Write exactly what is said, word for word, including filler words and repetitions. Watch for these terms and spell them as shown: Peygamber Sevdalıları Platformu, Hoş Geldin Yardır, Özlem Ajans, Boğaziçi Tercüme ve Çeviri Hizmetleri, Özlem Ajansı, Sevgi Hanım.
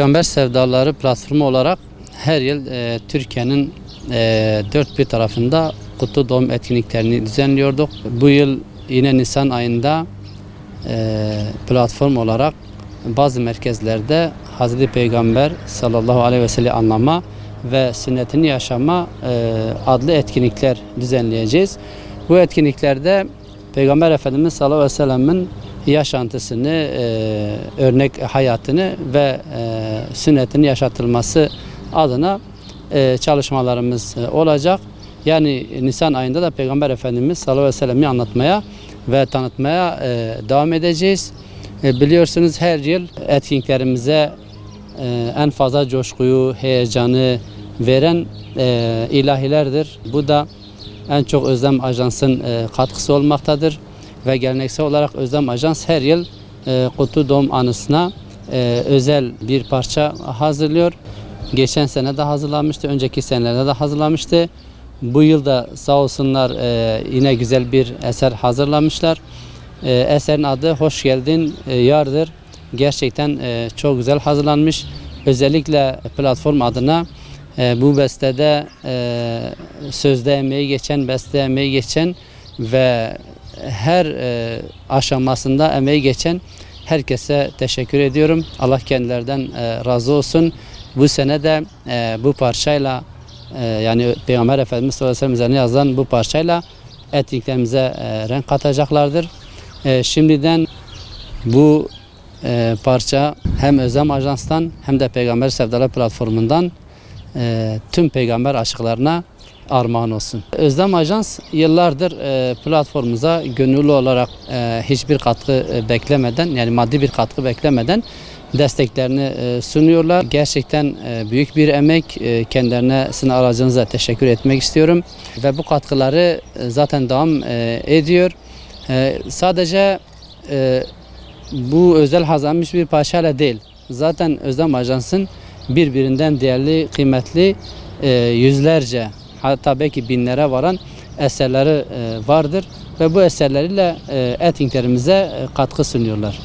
Peygamber Sevdalıları Platformu olarak her yıl e, Türkiye'nin e, dört bir tarafında kutlu doğum etkinliklerini düzenliyorduk. Bu yıl yine Nisan ayında e, platform olarak bazı merkezlerde Hazreti Peygamber sallallahu aleyhi ve sellem anlama ve sünnetini yaşama e, adlı etkinlikler düzenleyeceğiz. Bu etkinliklerde Peygamber Efendimiz sallallahu aleyhi ve sellemin yaşantısını, e, örnek hayatını ve e, sünnetin yaşatılması adına e, çalışmalarımız e, olacak. Yani Nisan ayında da Peygamber Efendimiz sallallahu aleyhi ve sellem'i anlatmaya ve tanıtmaya e, devam edeceğiz. E, biliyorsunuz her yıl etkinliklerimize e, en fazla coşkuyu, heyecanı veren e, ilahilerdir. Bu da en çok Özlem Ajansı'nın e, katkısı olmaktadır. Ve geleneksel olarak Özlem Ajans her yıl e, kutlu doğum anısına e, özel bir parça hazırlıyor. Geçen sene de hazırlanmıştı, önceki senelerde de hazırlamıştı. Bu yıl da sağ olsunlar e, yine güzel bir eser hazırlamışlar. E, eserin adı Hoş Geldin Yardır. Gerçekten e, çok güzel hazırlanmış. Özellikle platform adına e, bu bestede e, sözde emeği geçen, beste emeği geçen ve her e, aşamasında emeği geçen herkese teşekkür ediyorum. Allah kendilerinden e, razı olsun. Bu sene de e, bu parçayla e, yani Peygamber Efendimiz sallallahu aleyhi ve sellem üzerine yazılan bu parçayla etkinliklerimize e, renk katacaklardır. E, şimdiden bu e, parça hem Özlem Ajans'tan hem de Peygamber Sevdalıları Platformu'ndan e, tüm peygamber aşklarına armağan olsun. Özlem Ajans yıllardır e, platformumuza gönüllü olarak e, hiçbir katkı e, beklemeden, yani maddi bir katkı beklemeden desteklerini e, sunuyorlar. Gerçekten e, büyük bir emek. E, kendilerine sizin aracınıza teşekkür etmek istiyorum. Ve bu katkıları e, zaten devam e, ediyor. E, sadece e, bu özel hazırlanmış bir parçayla değil. Zaten Özlem Ajans'ın birbirinden değerli, kıymetli e, yüzlerce, hatta belki binlere varan eserleri vardır ve bu eserleriyle etkinliklerimize katkı sunuyorlar.